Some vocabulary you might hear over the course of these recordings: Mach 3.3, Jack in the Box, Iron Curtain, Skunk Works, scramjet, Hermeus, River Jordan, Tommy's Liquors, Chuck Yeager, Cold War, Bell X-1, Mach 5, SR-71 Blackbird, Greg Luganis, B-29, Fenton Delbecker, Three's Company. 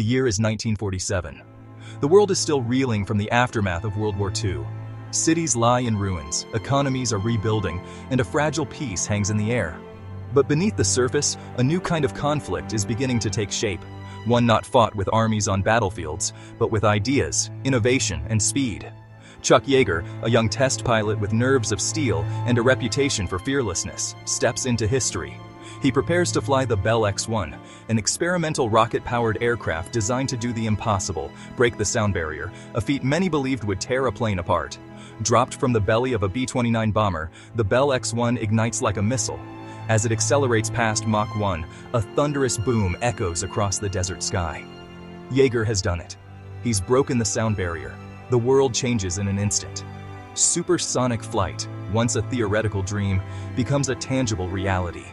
The year is 1947. The world is still reeling from the aftermath of World War II. Cities lie in ruins, economies are rebuilding, and a fragile peace hangs in the air. But beneath the surface, a new kind of conflict is beginning to take shape, one not fought with armies on battlefields, but with ideas, innovation, and speed. Chuck Yeager, a young test pilot with nerves of steel and a reputation for fearlessness, steps into history. He prepares to fly the Bell X-1, an experimental rocket-powered aircraft designed to do the impossible, break the sound barrier, a feat many believed would tear a plane apart. Dropped from the belly of a B-29 bomber, the Bell X-1 ignites like a missile. As it accelerates past Mach 1, a thunderous boom echoes across the desert sky. Yeager has done it. He's broken the sound barrier. The world changes in an instant. Supersonic flight, once a theoretical dream, becomes a tangible reality.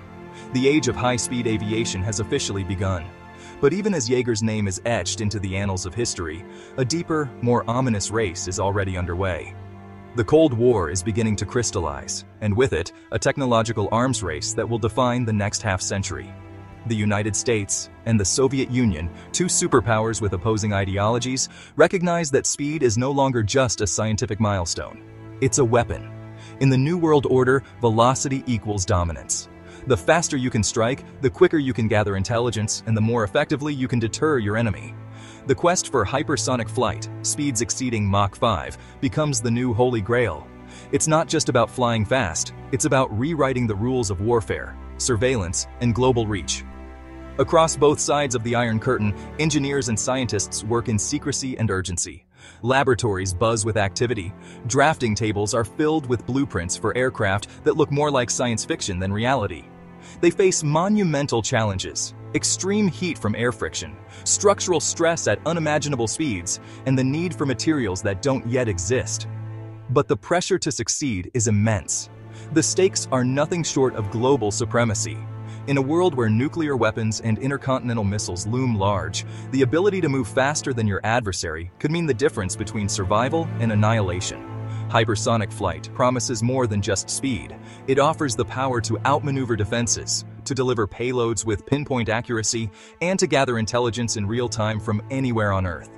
The age of high-speed aviation has officially begun. But even as Yeager's name is etched into the annals of history, a deeper, more ominous race is already underway. The Cold War is beginning to crystallize, and with it, a technological arms race that will define the next half-century. The United States and the Soviet Union, two superpowers with opposing ideologies, recognize that speed is no longer just a scientific milestone. It's a weapon. In the New World Order, velocity equals dominance. The faster you can strike, the quicker you can gather intelligence, and the more effectively you can deter your enemy. The quest for hypersonic flight, speeds exceeding Mach 5, becomes the new holy grail. It's not just about flying fast, it's about rewriting the rules of warfare, surveillance, and global reach. Across both sides of the Iron Curtain, engineers and scientists work in secrecy and urgency. Laboratories buzz with activity. Drafting tables are filled with blueprints for aircraft that look more like science fiction than reality. They face monumental challenges, extreme heat from air friction, structural stress at unimaginable speeds, and the need for materials that don't yet exist. But the pressure to succeed is immense. The stakes are nothing short of global supremacy. In a world where nuclear weapons and intercontinental missiles loom large, the ability to move faster than your adversary could mean the difference between survival and annihilation. Hypersonic flight promises more than just speed. It offers the power to outmaneuver defenses, to deliver payloads with pinpoint accuracy, and to gather intelligence in real time from anywhere on Earth.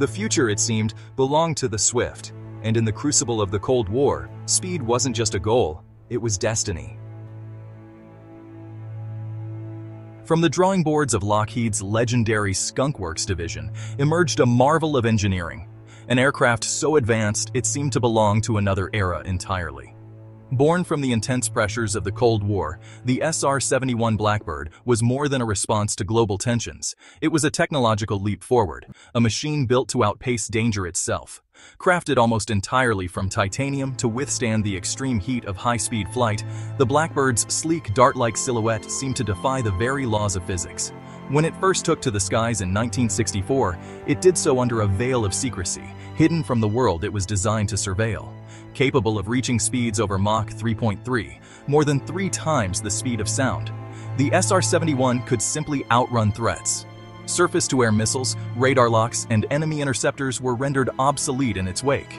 The future, it seemed, belonged to the swift, and in the crucible of the Cold War, speed wasn't just a goal, it was destiny. From the drawing boards of Lockheed's legendary Skunk Works division emerged a marvel of engineering. An aircraft so advanced it seemed to belong to another era entirely. Born from the intense pressures of the Cold War, the SR-71 Blackbird was more than a response to global tensions. It was a technological leap forward, a machine built to outpace danger itself. Crafted almost entirely from titanium to withstand the extreme heat of high-speed flight, the Blackbird's sleek dart-like silhouette seemed to defy the very laws of physics. When it first took to the skies in 1964, it did so under a veil of secrecy, hidden from the world it was designed to surveil. Capable of reaching speeds over Mach 3.3, more than 3 times the speed of sound, the SR-71 could simply outrun threats. Surface-to-air missiles, radar locks, and enemy interceptors were rendered obsolete in its wake.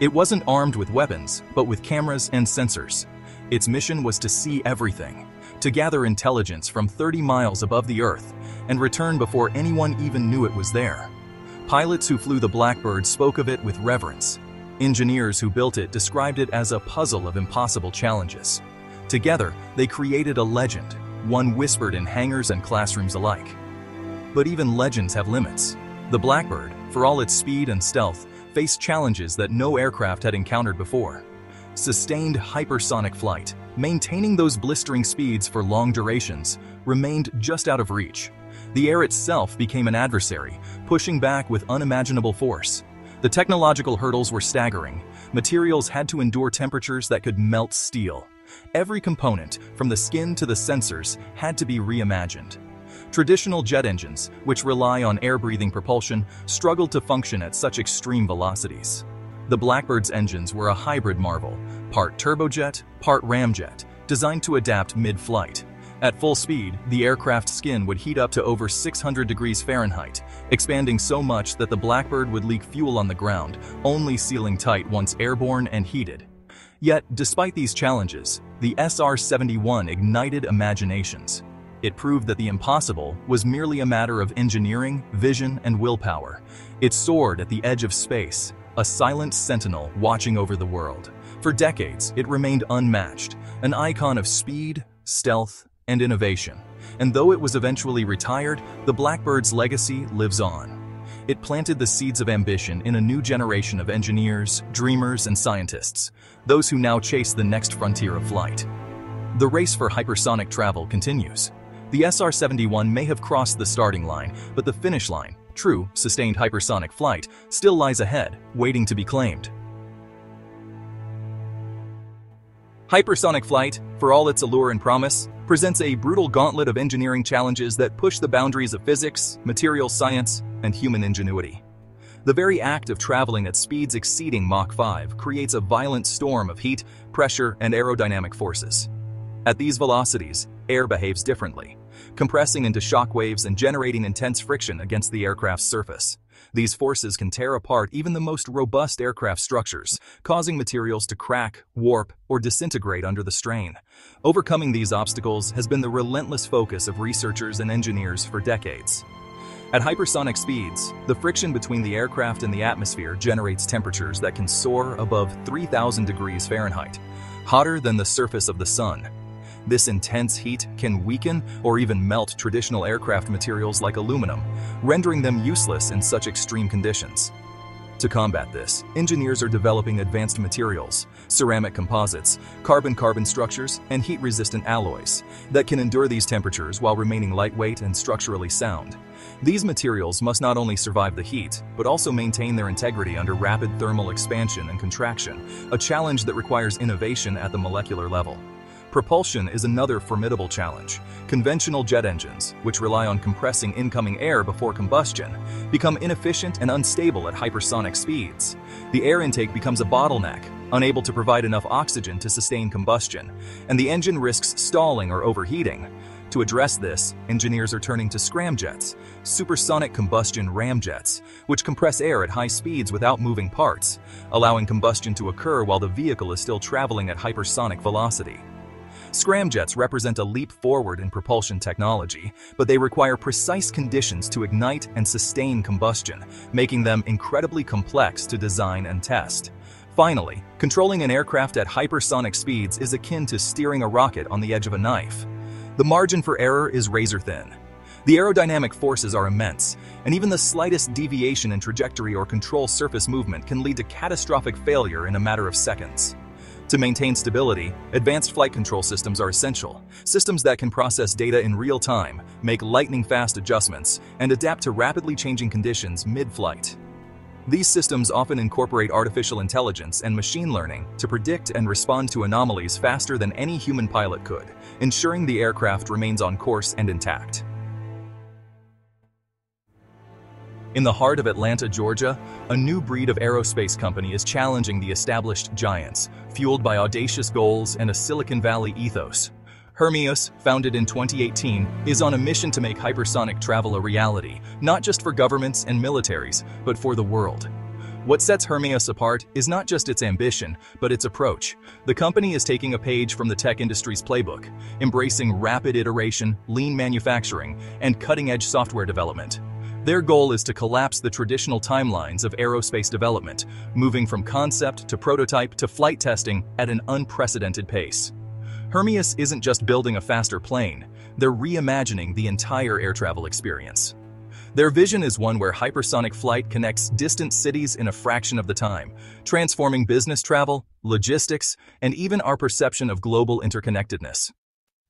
It wasn't armed with weapons, but with cameras and sensors. Its mission was to see everything, to gather intelligence from 30 miles above the Earth, and return before anyone even knew it was there. Pilots who flew the Blackbird spoke of it with reverence. Engineers who built it described it as a puzzle of impossible challenges. Together, they created a legend, one whispered in hangars and classrooms alike. But even legends have limits. The Blackbird, for all its speed and stealth, faced challenges that no aircraft had encountered before. Sustained hypersonic flight, maintaining those blistering speeds for long durations, remained just out of reach. The air itself became an adversary, pushing back with unimaginable force. The technological hurdles were staggering. Materials had to endure temperatures that could melt steel. Every component, from the skin to the sensors, had to be reimagined. Traditional jet engines, which rely on air-breathing propulsion, struggled to function at such extreme velocities. The Blackbird's engines were a hybrid marvel, part turbojet, part ramjet, designed to adapt mid-flight. At full speed, the aircraft skin would heat up to over 600 degrees Fahrenheit, expanding so much that the Blackbird would leak fuel on the ground, only sealing tight once airborne and heated. Yet, despite these challenges, the SR-71 ignited imaginations. It proved that the impossible was merely a matter of engineering, vision, and willpower. It soared at the edge of space, a silent sentinel watching over the world. For decades, it remained unmatched, an icon of speed, stealth, and innovation. And though it was eventually retired, the Blackbird's legacy lives on. It planted the seeds of ambition in a new generation of engineers, dreamers, and scientists, those who now chase the next frontier of flight. The race for hypersonic travel continues. The SR-71 may have crossed the starting line, but the finish line, true, sustained hypersonic flight, still lies ahead, waiting to be claimed. Hypersonic flight, for all its allure and promise, presents a brutal gauntlet of engineering challenges that push the boundaries of physics, material science, and human ingenuity. The very act of traveling at speeds exceeding Mach 5 creates a violent storm of heat, pressure, and aerodynamic forces. At these velocities, air behaves differently, compressing into shock waves and generating intense friction against the aircraft's surface. These forces can tear apart even the most robust aircraft structures, causing materials to crack, warp, or disintegrate under the strain. Overcoming these obstacles has been the relentless focus of researchers and engineers for decades. At hypersonic speeds, the friction between the aircraft and the atmosphere generates temperatures that can soar above 3,000 degrees Fahrenheit, hotter than the surface of the sun. This intense heat can weaken or even melt traditional aircraft materials like aluminum, rendering them useless in such extreme conditions. To combat this, engineers are developing advanced materials, ceramic composites, carbon-carbon structures, and heat-resistant alloys that can endure these temperatures while remaining lightweight and structurally sound. These materials must not only survive the heat, but also maintain their integrity under rapid thermal expansion and contraction, a challenge that requires innovation at the molecular level. Propulsion is another formidable challenge. Conventional jet engines, which rely on compressing incoming air before combustion, become inefficient and unstable at hypersonic speeds. The air intake becomes a bottleneck, unable to provide enough oxygen to sustain combustion, and the engine risks stalling or overheating. To address this, engineers are turning to scramjets, supersonic combustion ramjets, which compress air at high speeds without moving parts, allowing combustion to occur while the vehicle is still traveling at hypersonic velocity. Scramjets represent a leap forward in propulsion technology, but they require precise conditions to ignite and sustain combustion, making them incredibly complex to design and test. Finally, controlling an aircraft at hypersonic speeds is akin to steering a rocket on the edge of a knife. The margin for error is razor thin. The aerodynamic forces are immense, and even the slightest deviation in trajectory or control surface movement can lead to catastrophic failure in a matter of seconds. To maintain stability, advanced flight control systems are essential, systems that can process data in real time, make lightning-fast adjustments, and adapt to rapidly changing conditions mid-flight. These systems often incorporate artificial intelligence and machine learning to predict and respond to anomalies faster than any human pilot could, ensuring the aircraft remains on course and intact. In the heart of Atlanta, Georgia, a new breed of aerospace company is challenging the established giants, fueled by audacious goals and a Silicon Valley ethos. Hermeus, founded in 2018, is on a mission to make hypersonic travel a reality, not just for governments and militaries, but for the world. What sets Hermeus apart is not just its ambition, but its approach. The company is taking a page from the tech industry's playbook, embracing rapid iteration, lean manufacturing, and cutting-edge software development. Their goal is to collapse the traditional timelines of aerospace development, moving from concept to prototype to flight testing at an unprecedented pace. Hermeus isn't just building a faster plane, they're reimagining the entire air travel experience. Their vision is one where hypersonic flight connects distant cities in a fraction of the time, transforming business travel, logistics, and even our perception of global interconnectedness.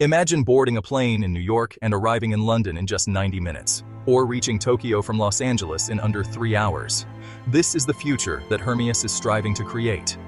Imagine boarding a plane in New York and arriving in London in just 90 minutes, or reaching Tokyo from Los Angeles in under 3 hours. This is the future that Hermeus is striving to create.